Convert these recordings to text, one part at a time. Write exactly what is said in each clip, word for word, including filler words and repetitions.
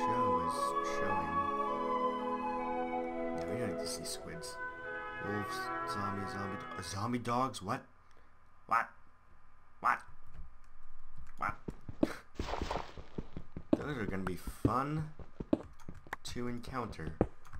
show is showing. Yeah, we don't need to see squids. Wolves, zombie, zombie, do zombie dogs. What? What? What? What? Those are gonna be fun to encounter.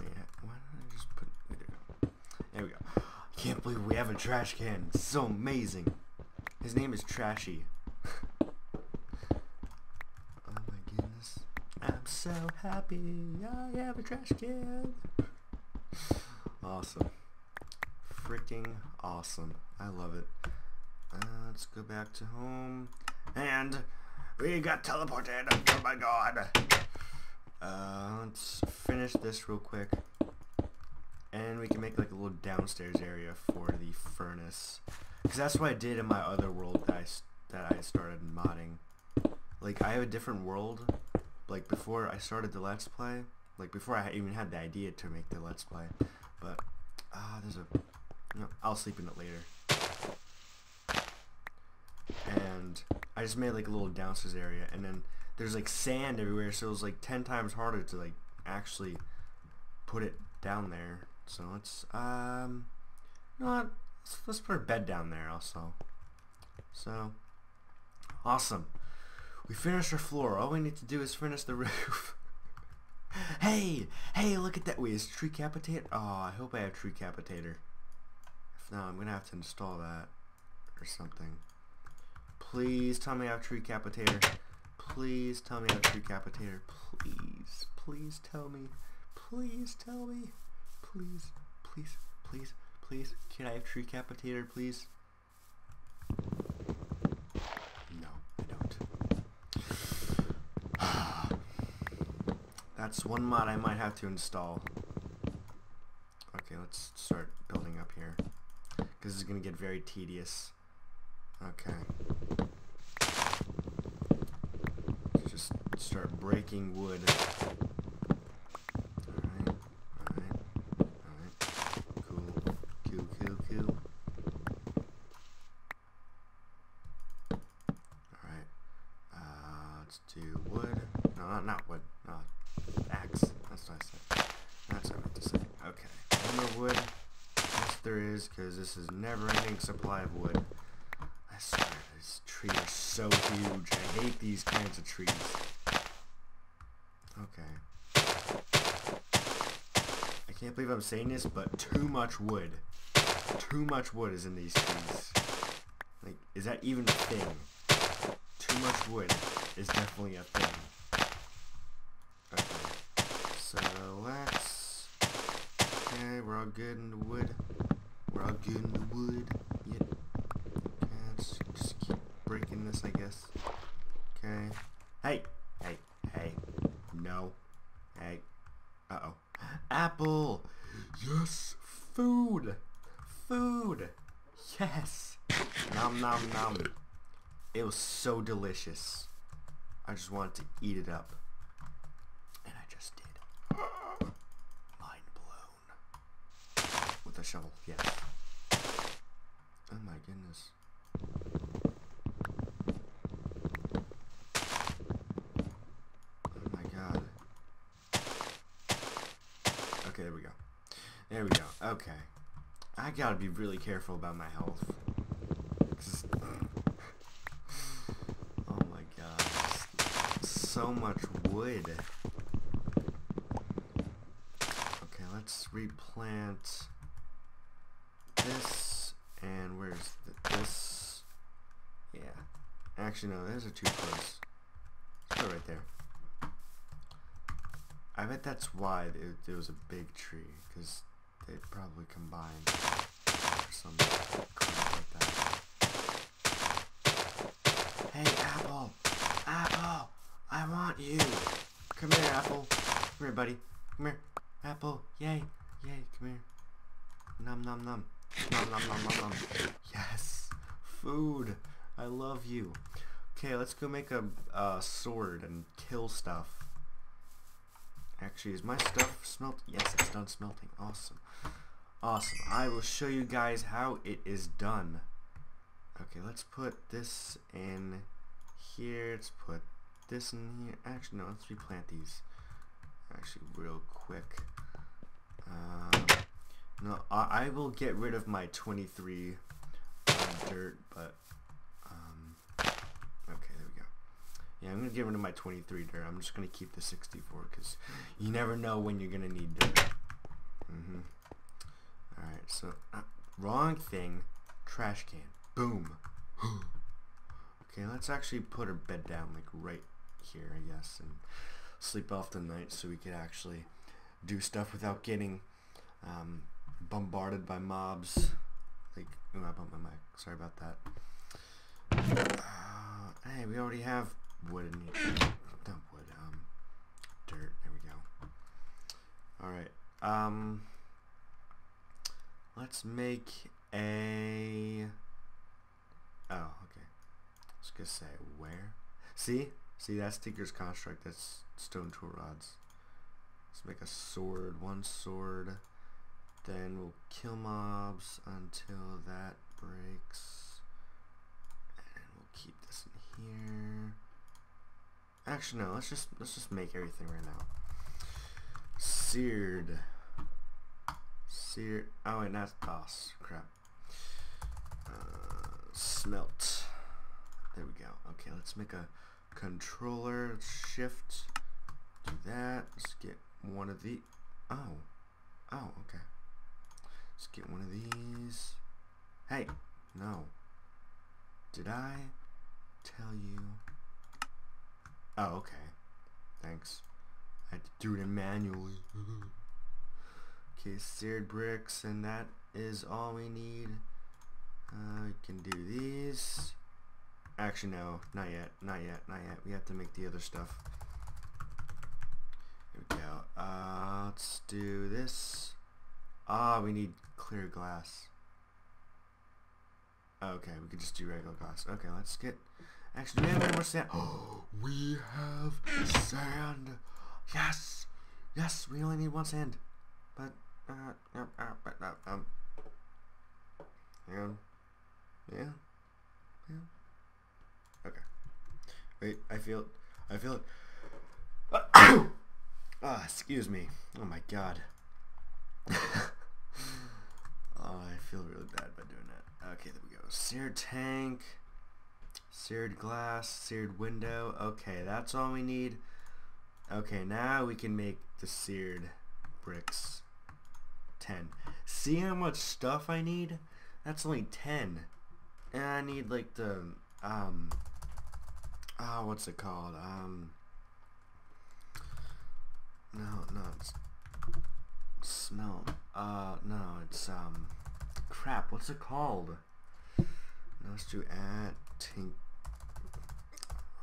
Yeah, why don't I just put? There we go. I can't believe we have a trash can. It's so amazing. His name is Trashy. I'm so happy I have a trash can. Awesome. Freaking awesome. I love it. Uh, let's go back to home. And we got teleported. Oh my god. Uh, let's finish this real quick. And we can make like a little downstairs area for the furnace. Because that's what I did in my other world that I, that I started modding. Like I have a different world. Like before I started the Let's Play, like before I even had the idea to make the Let's Play, but ah, uh, there's a, no, I'll sleep in it later. And I just made like a little downstairs area, and then there's like sand everywhere, so it was like ten times harder to like actually put it down there. So let's um, you know what? Let's, let's put our bed down there also. So awesome. We finished our floor. All we need to do is finish the roof. hey! Hey, look at that. Wait, is Tree Capitator? Oh, I hope I have Tree Capitator. If not, I'm going to have to install that or something. Please tell me I have Tree Capitator. Please tell me I have Tree Capitator. Please. Please tell me. Please tell me. Please. Please. Please. Please. Can I have Tree Capitator, please? That's one mod I might have to install. Okay, let's start building up here. Because it's going to get very tedious. Okay. Let's just start breaking wood. Alright, alright, alright. Cool, cool, cool, cool. Alright. Uh, let's do wood. No, not, not wood. No. Axe. That's what I said. That's what I meant to say. Okay. No more wood. Yes, there is, because this is never-ending supply of wood. I swear, these trees are so huge. I hate these kinds of trees. Okay. I can't believe I'm saying this, but too much wood. Too much wood is in these trees. Like, is that even a thing? Too much wood is definitely a thing. So let's, okay, we're all good in the wood, we're all good in the wood, yep, okay, let's just keep breaking this, I guess, okay, hey, hey, hey, no, hey, uh-oh, apple, yes, food, food, yes, nom nom nom, it was so delicious, I just wanted to eat it up. A shovel, yes. Oh my goodness. Oh my god. Okay, there we go. There we go. Okay. I gotta be really careful about my health. Oh my god. So much wood. Okay, let's replant this, and where's the, this, yeah, actually no, those are too close, let's go right there. I bet that's why there was a big tree, because they probably combined or something like that. Hey Apple, Apple, I want you, come here Apple, come here buddy, come here, Apple, yay, yay, come here, nom nom nom. Nom, nom, nom, nom, nom. Yes, food. I love you. Okay, let's go make a uh, sword and kill stuff. Actually, is my stuff smelt? Yes, it's done smelting. Awesome, awesome. I will show you guys how it is done. Okay, let's put this in here. Let's put this in here. Actually, no, let's replant these. actually real quick. Uh, no, I, I will get rid of my twenty-three uh, dirt, but um, okay, there we go. Yeah, I'm gonna get rid of my twenty-three dirt. I'm just gonna keep the sixty-four because you never know when you're gonna need dirt. Mm-hmm. All right, so uh, wrong thing. Trash can. Boom. Okay, let's actually put her bed down like right here, I guess, and sleep off the night so we could actually do stuff without getting um, bombarded by mobs. Like, ooh, I bumped my mic. Sorry about that. Uh, hey, we already have wood in here. Not wood, um, dirt. There we go. All right. Um, let's make a. Oh, okay. I was gonna say where. See, see that's Tinker's Construct. That's stone tool rods. Let's make a sword. One sword. Then we'll kill mobs until that breaks. And we'll keep this in here. Actually, no. Let's just let's just make everything right now. Seared. Seared. Oh, and that's boss. Crap. Uh, smelt. There we go. Okay, let's make a controller. Shift. Do that. Let's get one of the. Oh. Oh, okay. Let's get one of these. Hey. No. Did I tell you? Oh, okay. Thanks. I had to do it manually. Okay, seared bricks, and that is all we need. Uh, we can do these. Actually, no, not yet, not yet, not yet. We have to make the other stuff. Here we go. Uh, let's do this. Ah, we need clear glass. Okay, we can just do regular glass. Okay, let's get. Actually, do we have any more sand? Oh, we have sand. Yes, yes. We only need one sand. But uh, uh, uh, but uh, um, yeah, yeah, yeah. Okay. Wait, I feel, I feel it. Ah, oh, excuse me. Oh my god. Oh, I feel really bad by doing that. Okay, there we go. Seared tank, seared glass, seared window. Okay, that's all we need. Okay, now we can make the seared bricks. ten. See how much stuff I need? That's only ten. And I need like the um ah, oh, what's it called? Um No, no, it's smell. Uh no, it's um crap, what's it called? No, let's do at tink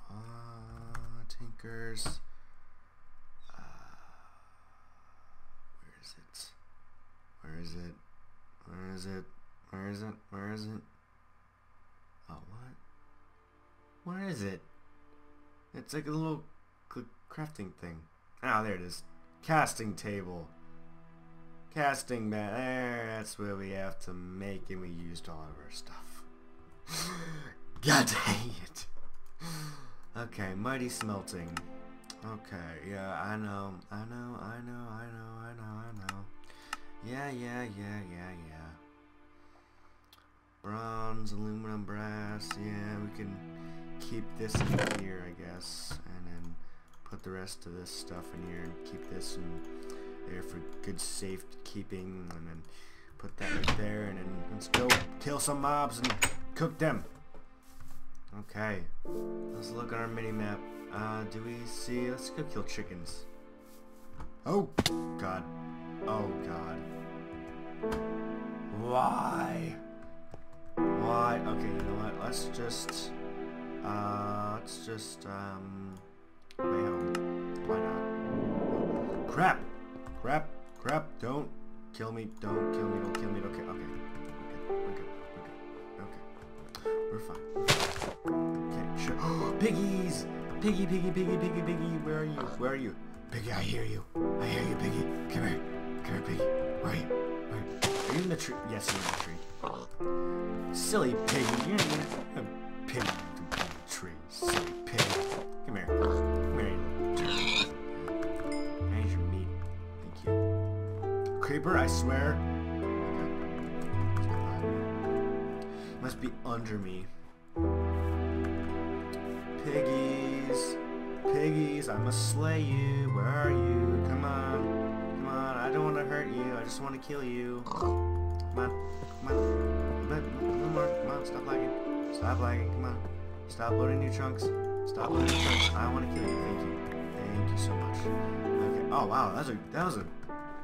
uh, tinkers. Where is it? Where is it? Where is it? Where is it? Oh, what? Where is it? It's like a little crafting thing. Ah, oh, there it is. Casting table. Casting mat. There, that's where we have to make, and we used all of our stuff. God dang it. Okay, mighty smelting. Okay, yeah, I know. I know, I know, I know, I know, I know. Yeah, yeah, yeah, yeah, yeah. Bronze, aluminum, brass. Yeah, we can keep this in here, I guess. And then put the rest of this stuff in here and keep this in there for good safekeeping. And then put that right there. And then let's go kill some mobs and cook them. Okay. Let's look at our mini-map. Uh, do we see? Let's go kill chickens. Oh, God. Oh god. Why? Why? Okay, you know what? Let's just uh let's just um way home. Why not? Crap! Crap! Crap! Don't kill me, don't kill me, don't kill me, don't kill me. Okay. We're good. We're good. We're good. Okay. We're fine. Okay, sure. Oh, piggies! Piggy, piggy, piggy, piggy, piggy, where are you? Where are you? Piggy, I hear you. I hear you, Piggy. Come here. Come here, Piggy. Where are you? Where are you? Are you in the tree? Yes, you're in the tree. Silly Piggy. You're in the Piggy. You're in the tree. Silly Piggy. Come here. Come here. There's your paper, I swear. Okay. Must be under me. Piggies, piggies, I must slay you. Where are you? Come on, come on. I don't want to hurt you. I just want to kill you. Come on, come on, come on, no more. Come on, stop lagging. Stop lagging. Come on. Stop loading new chunks. Stop loading new chunks. I want to kill you. Thank you. Thank you so much. Okay. Oh wow, that's a that was a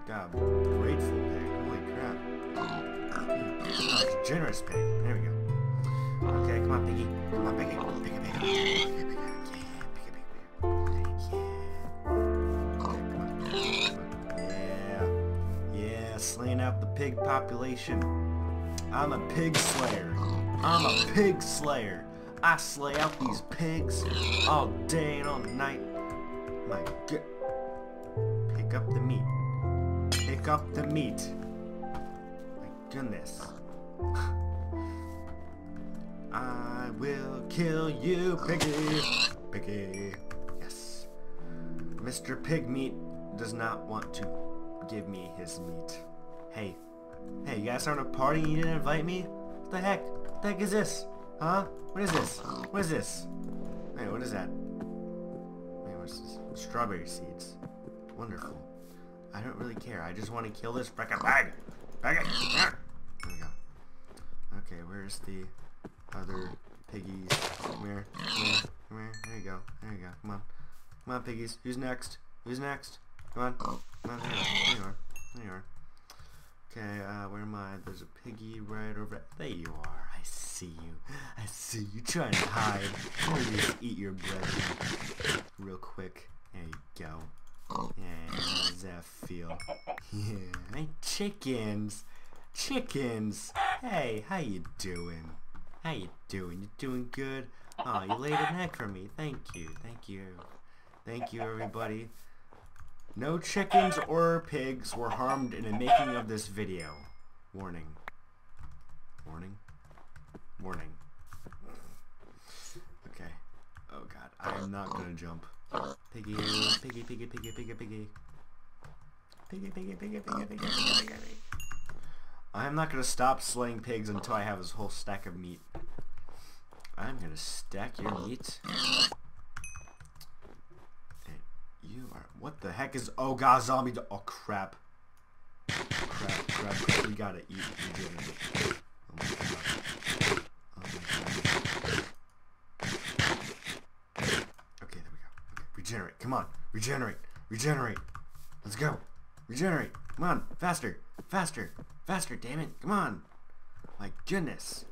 god grateful pig. Holy crap. Oh, it's a generous pig. There we go. Okay, come on, piggy. Come on, piggy. Piggy, piggy. Yeah, piggy, piggy. Yeah, piggy, piggy. Yeah. Yeah, slaying out the pig population. I'm a pig slayer. I'm a pig slayer. I slay out these pigs all day and all night. My God. Pick up the meat. Pick up the meat. My goodness. I will kill you, piggy. Piggy. Yes. Mister Pig Meat does not want to give me his meat. Hey. Hey, you guys having a party and you didn't invite me? What the heck? What the heck is this? Huh? What is this? What is this? Hey, what is that? Strawberry seeds. Wonderful. I don't really care. I just want to kill this frickin' bag. Bag it. There we go. Okay, where's the other piggies? Come here. Come here. Come here. There you go. There you go. Come on. Come on, piggies. Who's next? Who's next? Come on. Come on. There you are. There you are. Okay, uh, where am I? There's a piggy right over... There you are. I see you. I see you trying to hide. Or you just eat your bread real quick. There you go. Yeah, how does that feel? Yeah, hey, chickens. Chickens. Hey, how you doing? How you doing? You doing good? Oh, you laid an egg for me. Thank you. Thank you. Thank you, everybody. No chickens or pigs were harmed in the making of this video. Warning. Warning. Warning. Okay. Oh god, I am not gonna jump. Piggy, piggy, piggy, piggy, piggy, piggy. Piggy, piggy, piggy, piggy, piggy, piggy, piggy. I am not gonna stop slaying pigs until I have this whole stack of meat. I'm gonna stack your meat. And you are. What the heck is. Oh god, zombie. Oh crap. Crap, crap, crap. We gotta eat. We gotta eat. Oh my god. Oh my god. Regenerate, come on, regenerate, regenerate, let's go, regenerate, come on, faster, faster, faster, damn it, come on, my goodness,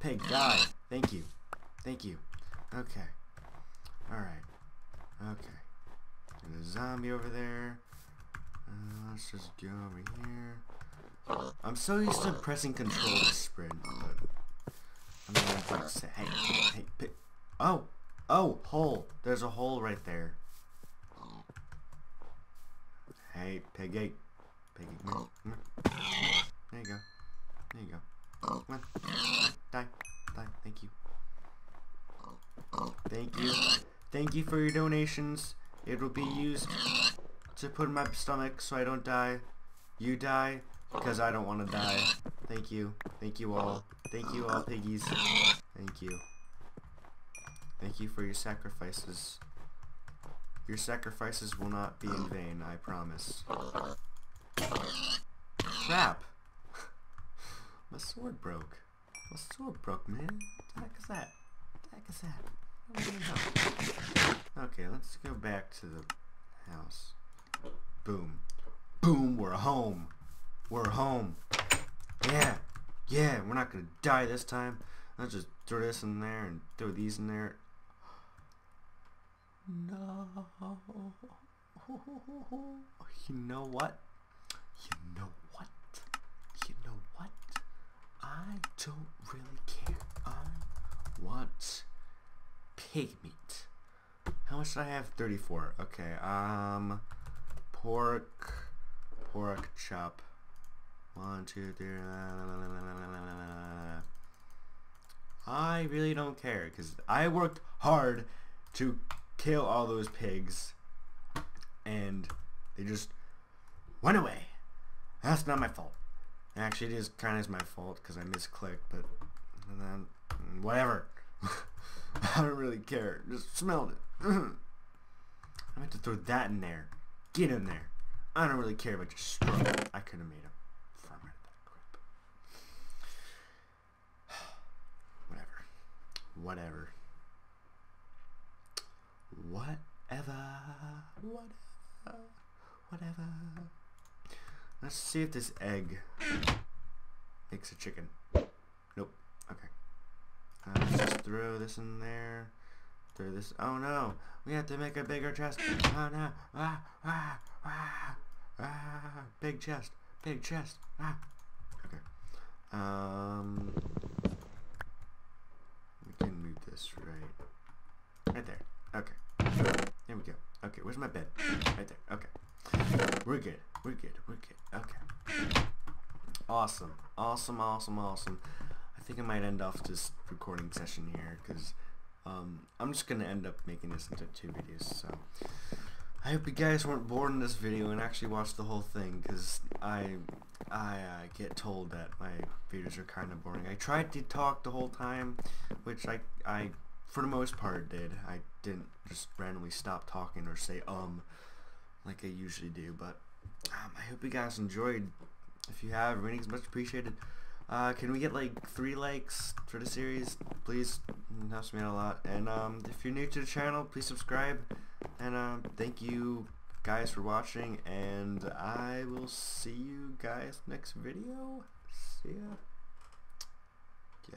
pig, die, thank you, thank you, okay, alright, okay, there's a zombie over there, uh, let's just go over here, I'm so used to pressing control to sprint, but I'm not going to say, hey, hey, pig, oh, Oh, hole. There's a hole right there. Hey, piggy. Piggy. Come here. Come here. There you go. There you go. Come on. Die. Die. Thank you. Thank you. Thank you for your donations. It will be used to put in my stomach so I don't die. You die because I don't want to die. Thank you. Thank you all. Thank you all, piggies. Thank you. Thank you for your sacrifices. Your sacrifices will not be in vain, I promise. Crap! My sword broke. My sword broke, man. What the heck is that? What the heck is that? Okay, let's go back to the house. Boom. Boom, we're home. We're home. Yeah. Yeah, we're not gonna die this time. Let's just throw this in there and throw these in there. No. You know what? You know what? You know what? I don't really care. I want pig meat. How much did I have? thirty-four. Okay. Um, pork, pork chop. One, two, three. La, la, la, la, la, la, la. I really don't care because I worked hard to kill all those pigs and they just went away. That's not my fault. Actually, it is kind of is my fault because I misclicked, but and then, whatever. I don't really care. Just smelled it. I meant to throw that in there. Get in there. I don't really care about your struggle. I could have made a farm out of that crap. Whatever. Whatever. Whatever. Whatever. Whatever. Let's see if this egg makes a chicken. Nope. Okay. Uh, let's just throw this in there. Throw this. Oh no! We have to make a bigger chest. Oh no! Ah! Ah! Ah! Ah! Big chest. Big chest. Ah! Okay. Um. We can move this right. Right there. Okay. There we go. Okay. Where's my bed? Right there. Okay. We're good. We're good. We're good. Okay. Awesome. Awesome. Awesome. Awesome. I think I might end off this recording session here because um, I'm just going to end up making this into two videos. So I hope you guys weren't bored in this video and actually watched the whole thing because I I uh, get told that my videos are kind of boring. I tried to talk the whole time, which I I for the most part did. I didn't just randomly stop talking or say um. like I usually do, but um, I hope you guys enjoyed. If you have, ratings much appreciated. Uh, can we get like three likes for the series? Please, it helps me out a lot. And um, if you're new to the channel, please subscribe. And uh, thank you guys for watching. And I will see you guys next video. See ya.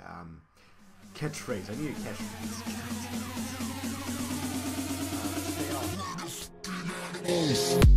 Um, catchphrase. I need a catchphrase. Peace.